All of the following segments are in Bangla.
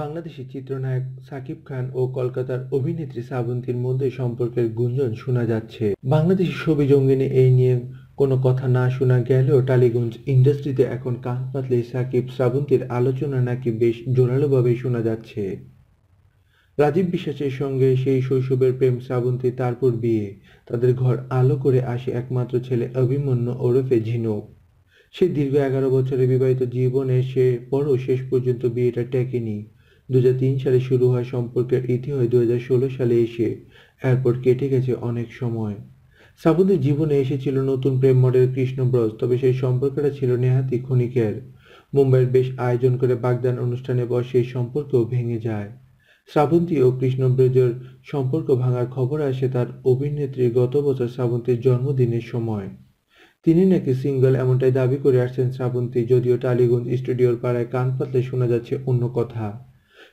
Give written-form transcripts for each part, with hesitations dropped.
বাংলাদেশি চিত্রনায়ক শাকিব খান ও কলকাতার অভিনেত্রী শ্রাবন্তীর মধ্যে সম্পর্কের গুঞ্জন শোনা যাচ্ছে। বাংলাদেশি ছবি জঙ্গিনে এই নিয়ে কোনো কথা না শোনা গেলেও টালিগঞ্জ ইন্ডাস্ট্রিতে এখন কান পাতলে শাকিব শ্রাবন্তীর আলোচনা নাকি বেশ জোরালোভাবে শোনা যাচ্ছে। রাজীব বিশ্বাসের সঙ্গে সেই শৈশবের প্রেম শ্রাবন্তী, তারপর বিয়ে। তাদের ঘর আলো করে আসে একমাত্র ছেলে অভিমন্যু ওরফে ঝিনুক। সে দীর্ঘ 11 বছরের বিবাহিত জীবনে সে পরও শেষ পর্যন্ত বিয়েটা টেকেনি। 2003 সালে শুরু হয় সম্পর্কের ইতি হয় 2016 সালে এসে। এরপর কেটে গেছে অনেক সময়। শ্রাবন্তীর জীবনে এসেছিল নতুন প্রেম মডেল কৃষ্ণব্রজ, তবে সেই সম্পর্কটা ছিল নেহাতি ক্ষণিকের। মুম্বাইয়ের বেশ আয়োজন করে বাগদান অনুষ্ঠানে বসে সেই সম্পর্কও ভেঙে যায়। শ্রাবন্তী ও কৃষ্ণব্রজের সম্পর্ক ভাঙার খবর আসে তার অভিনেত্রী গত বছর শ্রাবন্তীর জন্মদিনের সময়। তিনি নাকি সিঙ্গেল, এমনটাই দাবি করে আসছেন শ্রাবন্তী। যদিও টালিগঞ্জ স্টুডিওর পাড়ায় কান পাতলে শোনা যাচ্ছে অন্য কথা।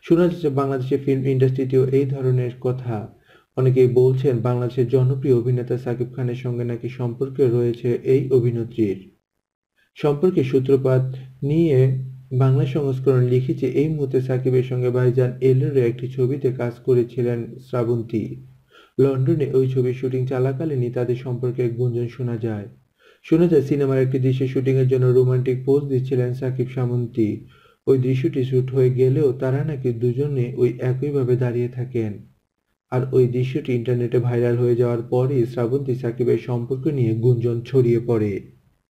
শোনা যাচ্ছে বাংলাদেশের ফিল্ম ইন্ডাস্ট্রিতেও এই ধরনের কথা। অনেকেই বলছেন বাংলাদেশের জনপ্রিয় অভিনেতা শাকিব খানের সঙ্গে নাকি সম্পর্কে রয়েছে এই অভিনেত্রীর। সম্পর্কে সূত্রপাত নিয়ে বাংলা সংস্করণ লিখেছে, এই মুহূর্তে সাকিবের সঙ্গে ভাইজান এলো রে একটি ছবিতে কাজ করেছিলেন শ্রাবন্তী। লন্ডনে ওই ছবির শুটিং চলাকালীনই তাদের সম্পর্কে গুঞ্জন শোনা যায়। শোনা যায় সিনেমার একটি দৃশ্যে শুটিংয়ের জন্য রোমান্টিক পোজ দিচ্ছিলেন শাকিব শ্রাবন্তী। ওই দৃশ্যটি শ্যুট হয়ে গেলেও তারা নাকি দুজনে ওই একইভাবে দাঁড়িয়ে থাকেন। আর ওই দৃশ্যটি ইন্টারনেটে ভাইরাল হয়ে যাওয়ার পরই শ্রাবন্তী সাকিবের সম্পর্ক নিয়ে গুঞ্জন ছড়িয়ে পড়ে।